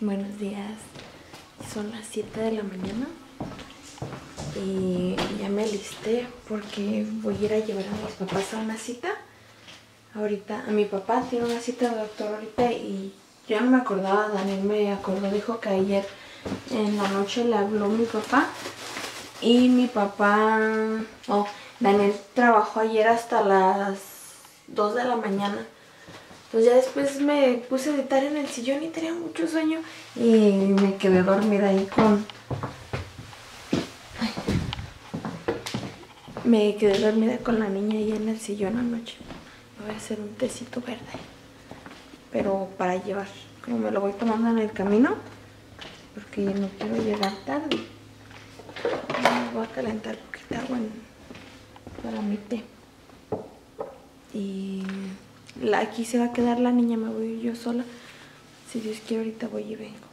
Buenos días, son las 7 de la mañana y ya me alisté porque voy a ir a llevar a mis papás a una cita. Ahorita, a mi papá tiene una cita de doctor ahorita y yo ya no me acordaba. Daniel me acordó, dijo que ayer en la noche le habló mi papá y mi papá... Daniel trabajó ayer hasta las 2 de la mañana. Entonces ya después me puse a editar en el sillón y tenía mucho sueño y me quedé dormida ahí con... Me quedé dormida con la niña ahí en el sillón anoche. Me voy a hacer un tecito verde, pero para llevar. Como me lo voy tomando en el camino, porque no quiero llegar tarde. Me voy a calentar poquita agua para mi té. Y... aquí se va a quedar la niña, me voy yo sola. Si Dios quiere, ahorita voy y vengo.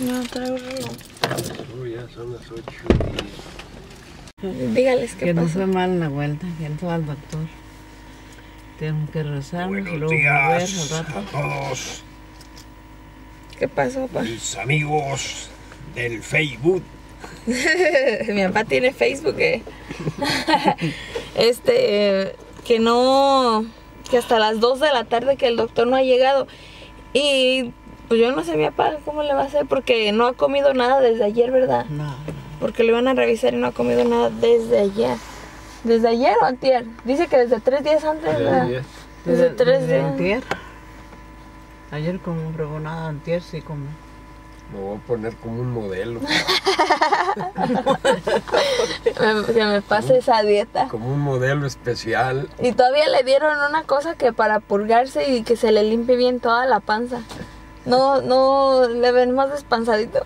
No traigo reloj. Ya son las 8:10. Dígales qué pasó. Que no fue mal la vuelta, que no fue al doctor. Tengo que rezarnos y luego volver al rato. A todos. ¿Qué pasó, papá? Mis amigos del Facebook. Mi papá tiene Facebook, ¿eh? Que no... Que hasta las 2 de la tarde que el doctor no ha llegado. Y... pues yo no sé mi papá cómo le va a hacer porque no ha comido nada desde ayer, ¿verdad? No. Porque lo iban a revisar y no ha comido nada desde ayer. ¿Desde ayer o antier? Dice que desde 3 días antes, ¿verdad? Desde 3 días. Antier. Ayer como un regonado, antier sí como. Me voy a poner como un modelo. Que me pase como, esa dieta. Como un modelo especial. Y todavía le dieron una cosa que para purgarse y que se le limpie bien toda la panza. No, le ven más despanzadito.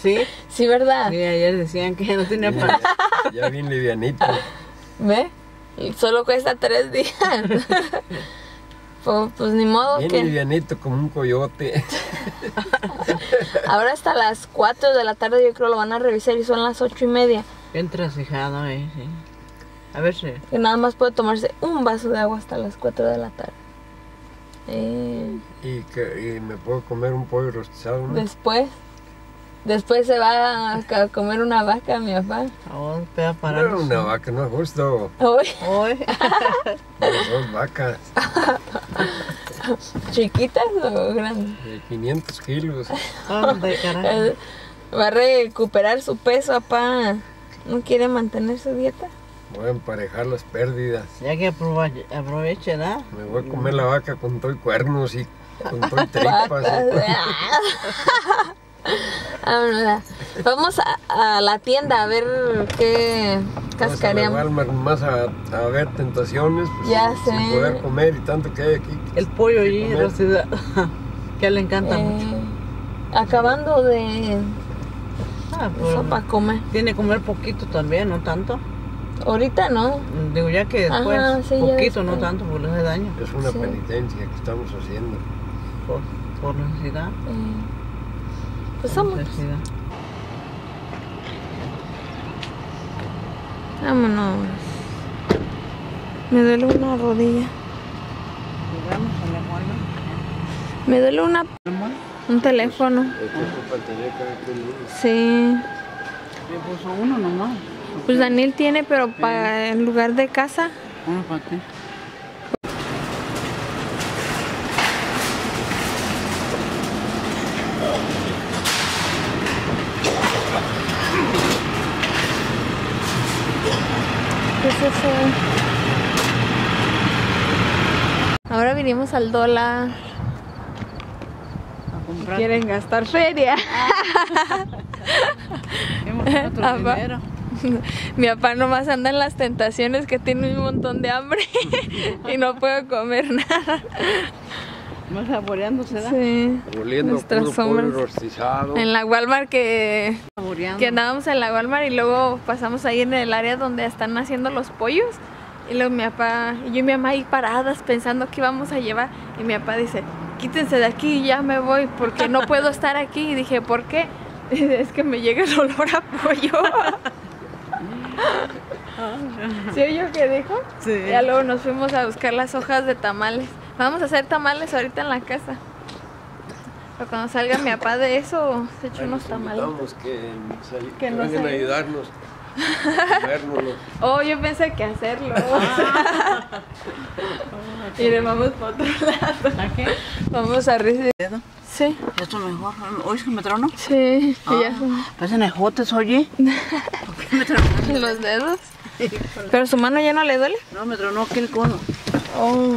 ¿Sí? Sí, ¿verdad? Sí, ayer decían que ya no tenía panza. Ya bien livianito. ¿Ve? Solo cuesta 3 días. Pues ni modo bien que... Bien livianito como un coyote. Ahora hasta las 4 de la tarde yo creo lo van a revisar y son las 8:30. Bien trasijado ahí, sí. A ver si... Que nada más puede tomarse un vaso de agua hasta las 4 de la tarde. Y me puedo comer un pollo rostizado, ¿no? Después se va a comer una vaca, mi papá. Oh, no, una vaca no es justo. Hoy. Dos vacas. ¿Chiquitas o grandes? De 500 kilos. Va a recuperar su peso, papá. ¿No quiere mantener su dieta? Voy a emparejar las pérdidas. Ya que aproveche, ¿no? Me voy a comer la vaca con todo y cuernos y con todo y tripas. ¿Sí? Vamos a la tienda a ver qué cascareamos. Vamos a más a ver tentaciones. Pues, ya sé. Sin poder comer y tanto que hay aquí. El pollo allí en la ciudad. Que le encanta mucho. Acabando de... pues, para comer. Tiene que comer poquito también, no tanto. Ahorita no. Digo, ya que después, ajá, sí, poquito, después. No tanto, porque les hace daño. Es una penitencia que estamos haciendo. Por necesidad. Pues somos. Vámonos. Me duele una rodilla. Me duele una... un teléfono. Sí. Le puso uno nomás. Pues Daniel tiene, pero para el lugar de casa. Bueno, para ti. ¿Qué es eso? Ahora vinimos al dólar. A comprar. Quieren gastar feria. Hemos hecho otro dinero. Mi papá nomás anda en las tentaciones que tiene un montón de hambre y no puedo comer nada. Más saboreándose, ¿verdad? Sí. Oliendo puro pollo rostizado. En la Walmart que andábamos en la Walmart y luego pasamos ahí en el área donde están haciendo los pollos. Y luego mi papá, yo y mi mamá ahí paradas pensando qué íbamos a llevar. Y mi papá dice, quítense de aquí y ya me voy porque no puedo estar aquí. Y dije, ¿por qué? Es que me llega el olor a pollo. ¿Sí oyó qué dijo? Sí. Ya luego nos fuimos a buscar las hojas de tamales. Vamos a hacer tamales ahorita en la casa. Pero cuando salga mi papá de eso, se echa unos tamales. Que nos vengan a ayudarnos. Oh, yo pensé que hacerlo. Miren, vamos para otro lado. ¿A qué? Vamos a recibir. Sí. Esto mejor. ¿Hoy es que me trono? Sí. Parecen ejotes, oye. ¿Por qué me tronó? ¿Los dedos? ¿Pero su mano ya no le duele? No, me tronó aquí el codo. Oh.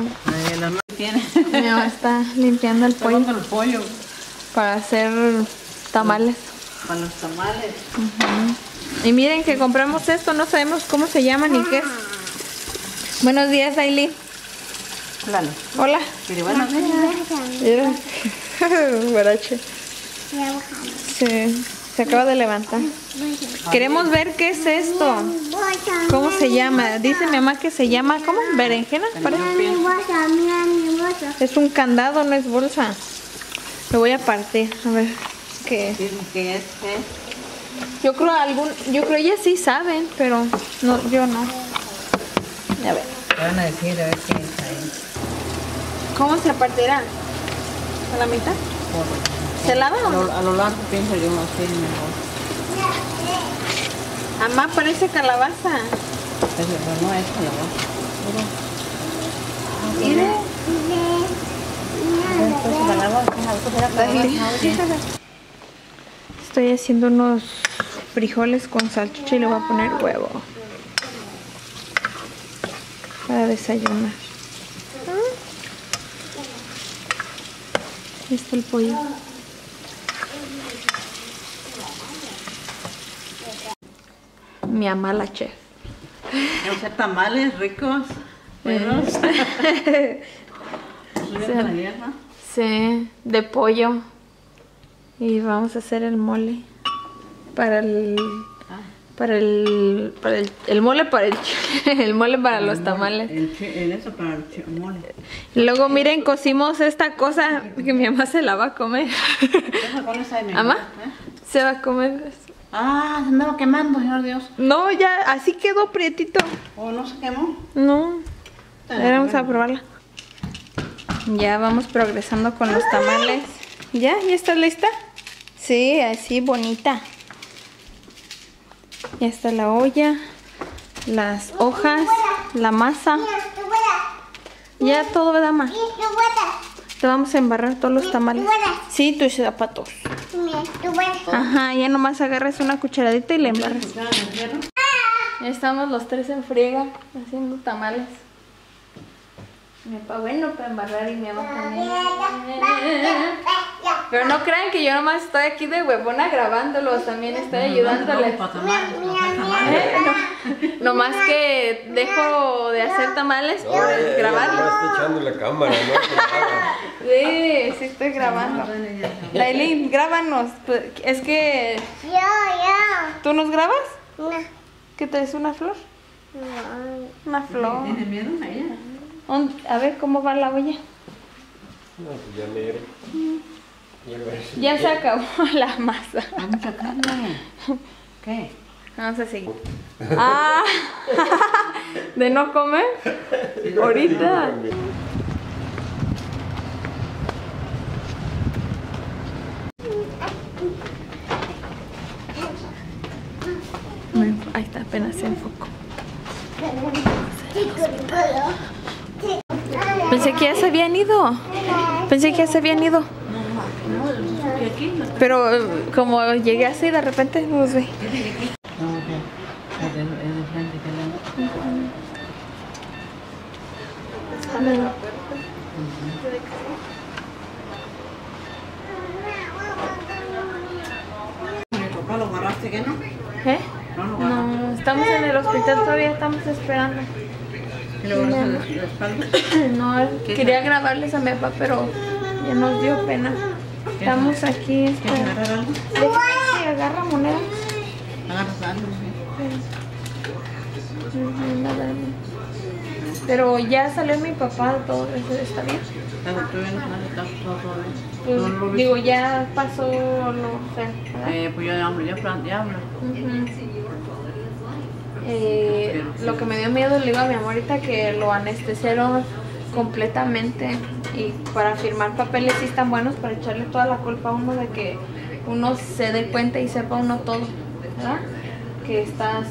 La mano tiene. Mi mamá está limpiando el pollo. Está el pollo. Para hacer tamales. Para los tamales. Y miren que compramos esto, no sabemos cómo se llama ni qué es. Buenos días, Ailey. Hola. Hola. Buenos días. Sí, se acaba de levantar. Queremos ver qué es esto. ¿Cómo se llama? Dice mi mamá que se llama, ¿cómo? ¿Berenjena? Parece. Es un candado, no es bolsa. Lo voy a partir, a ver qué es. ¿Qué es? Yo creo ellas sí saben, pero no, yo no. A ver. Van a decir a ver qué es ahí. ¿Cómo se partirá? ¿A la mitad? ¿Se lava o no? A lo largo pienso yo así mejor. Amá, parece calabaza. Pero no es calabaza. Mire. Estoy haciendo unos frijoles con salchicha y le voy a poner huevo para desayunar. Ahí está el pollo. Mi mamá la chef. Vamos a hacer tamales ricos, buenos. Sí, de pollo. Y vamos a hacer el mole para los tamales. Para el mole. Luego miren, cocimos esta cosa que mi mamá se la va a comer. ¿Mamá? Se va a comer. Ah, se me va quemando, señor Dios. No, ya así quedó prietito. ¿O no se quemó? No. Ahora vamos a probarla. Ya vamos progresando con los tamales. ¿Ya? ¿Ya estás lista? Sí, así bonita. Ya está la olla, las hojas, la masa. Ya todo, ¿verdad, ma? Te vamos a embarrar todos los tamales. Sí, tus zapatos. Ajá, ya nomás agarras una cucharadita y la embarras. Ya estamos los tres en friega haciendo tamales. Mi papá bueno para embarrar y mi mamá también. Pero no crean que yo nomás estoy aquí de huevona grabándolos, también estoy ayudándoles. Nomás que dejo de hacer tamales por grabarlos. No estoy echando la cámara, ¿no? Sí, sí estoy grabando. Lailín, grábanos. Es que... ¿Tú nos grabas? No. ¿Qué te es una flor? No. Una flor. ¿Tiene miedo a ella? A ver cómo va la olla. No, pues ya negro. Ya se acabó la masa. Vamos a sacarla. ¿Qué? Vamos a seguir. Ah, de no comer. Ahorita. Bueno, ahí está, apenas se enfocó. Pensé que ya se habían ido. Pero como llegué así de repente nos ve. No, estamos en el hospital, todavía estamos esperando. No, quería grabarles a mi papá, pero ya nos dio pena. Estamos aquí. ¿Agarrar algo? Sí, agarra monedas. Agarras algo, sí. Pero ya salió mi papá, todo eso está bien. Pues, digo, ya pasó, no sé. Pues ya hablo. Lo que me dio miedo, le digo a mi amor ahorita, que lo anestesiaron completamente, y para firmar papeles sí están buenos para echarle toda la culpa a uno de que uno se dé cuenta y sepa uno todo, ¿verdad? Que estás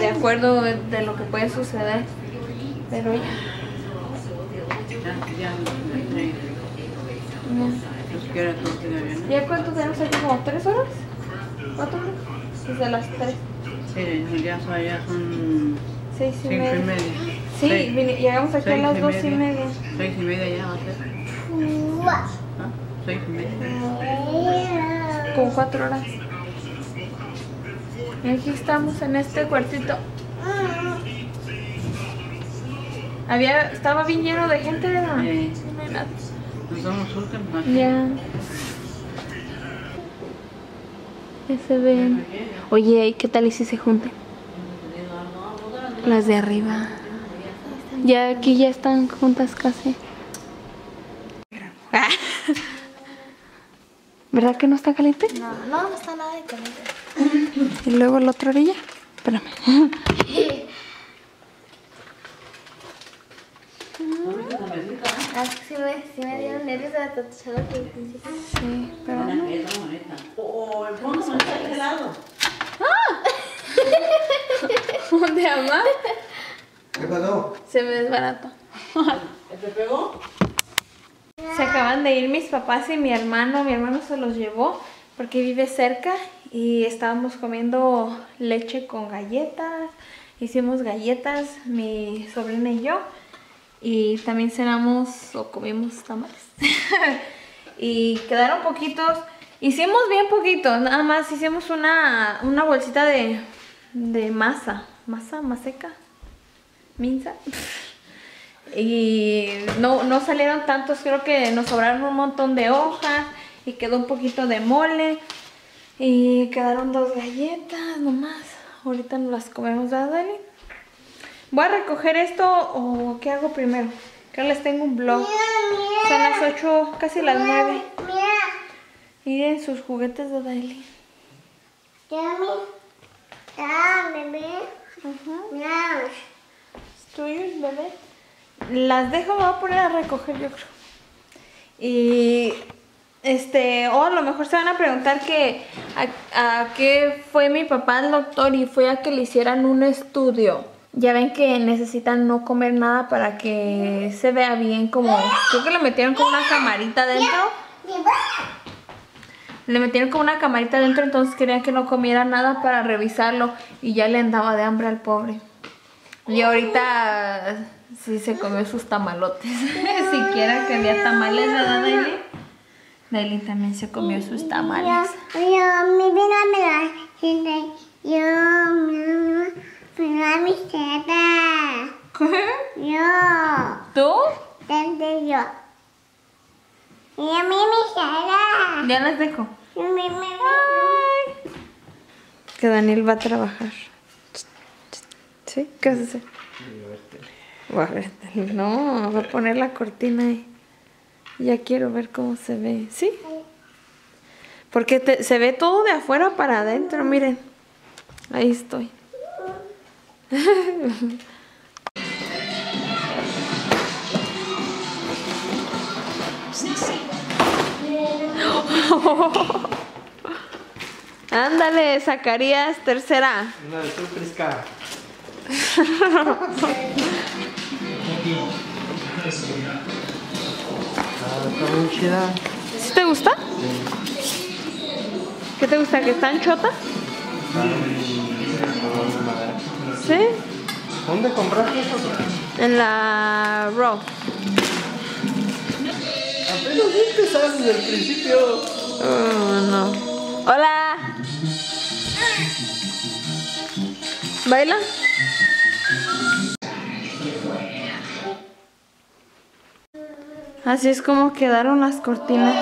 de acuerdo de lo que puede suceder, pero ya ¿cuánto tenemos aquí? ¿Como 3 horas? ¿4 horas? Desde las 3. Sí, ya son 6:30. Sí, 6, llegamos aquí a las 2:30. 6:30 ya va a ser. ¿Ah? 6:30. Con 4 horas. Y aquí estamos en este cuartito. Estaba bien lleno de gente, ¿verdad? No hay nada. Nos damos últimos. Ya. Se ven. Oye, ¿y qué tal y si se juntan? Las de arriba. Ya aquí ya están juntas casi. ¿Verdad que no está caliente? No está nada de caliente. Y luego la otra orilla. Espérame. Sí me dieron nervios de la tatuchada que hice. Sí, pero no. Oh, ¿cómo se está helado? ¿Dónde, mamá? ¿Qué pasó? Se me desbarató. ¿Te pegó? Se acaban de ir mis papás y mi hermano. Mi hermano se los llevó porque vive cerca, y estábamos comiendo leche con galletas. Hicimos galletas, mi sobrina y yo. Y también cenamos o comimos tamales. Y quedaron poquitos. Hicimos bien poquitos. Nada más hicimos una bolsita de masa. ¿Maseca? ¿Minza? Y no salieron tantos. Creo que nos sobraron un montón de hojas. Y quedó un poquito de mole. Y quedaron 2 galletas nomás. Ahorita nos las comemos, ¿verdad, Dani? Voy a recoger esto, o ¿qué hago primero? Que les tengo un vlog. Son las 8, casi las 9. Miren sus juguetes de Daily. Tuyos, bebé. Las dejo, me voy a poner a recoger, yo creo. Y o a lo mejor se van a preguntar que a qué fue mi papá al doctor, y fue a que le hicieran un estudio. Ya ven que necesitan no comer nada para que se vea bien, como... Creo que le metieron como una camarita dentro. Entonces querían que no comiera nada para revisarlo. Y ya le andaba de hambre al pobre. Y ahorita sí se comió sus tamalotes. Siquiera que había tamales, ¿verdad, Daily? Daily también se comió sus tamales. ¿Qué? Yo. ¿Tú? Yo. Y a mí me ya las dejo. Ay. Que Daniel va a trabajar. ¿Sí? ¿Qué vas a hacer? Voy a ver tele. No, va a poner la cortina ahí. Ya quiero ver cómo se ve. ¿Sí? Porque se ve todo de afuera para adentro, miren. Ahí estoy. Ándale, Zacarías, tercera. No, estoy fresca. ¿Sí te gusta? Sí. ¿Qué te gusta? ¿Que están chotas? ¿Sí? ¿Dónde compraste eso? En la Raw. Apenas viste, sabes desde el principio. Oh, no. ¡Hola! Baila. Así es como quedaron las cortinas.